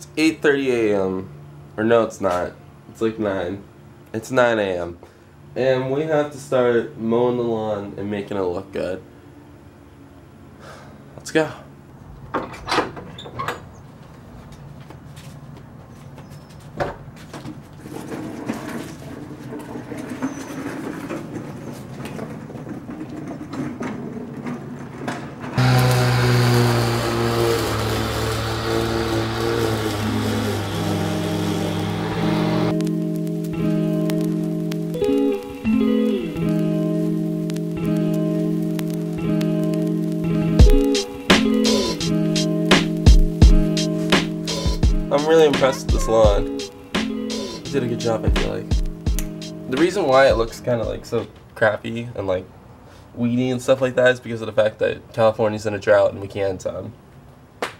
It's 8:30 a.m. Or no, it's not. It's like 9. It's 9 a.m. And we have to start mowing the lawn and making it look good. Let's go. I'm really impressed with this lawn. You did a good job, I feel like. The reason why it looks kind of like so crappy and like weedy and stuff like that is because of the fact that California's in a drought and we can't,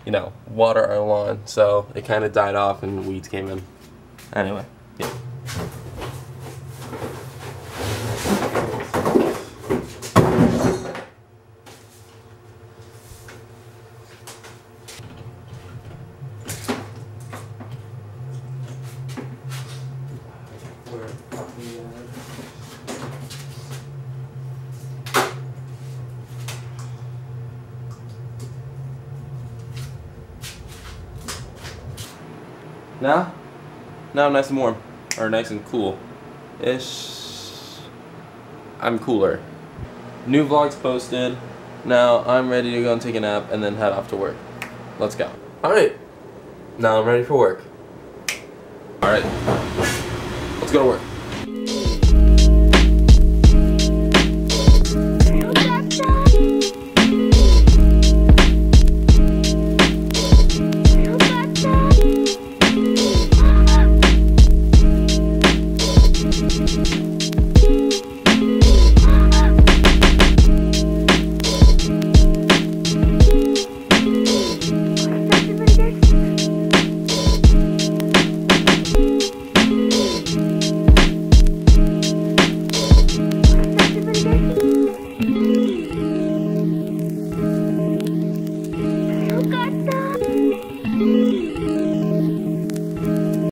you know, water our lawn. So it kind of died off and weeds came in. Anyway, yeah. Now I'm nice and warm, or nice and cool-ish. I'm cooler. New vlog's posted. Now I'm ready to go and take a nap and then head off to work. Let's go. Alright, now I'm ready for work. Alright, let's go to work.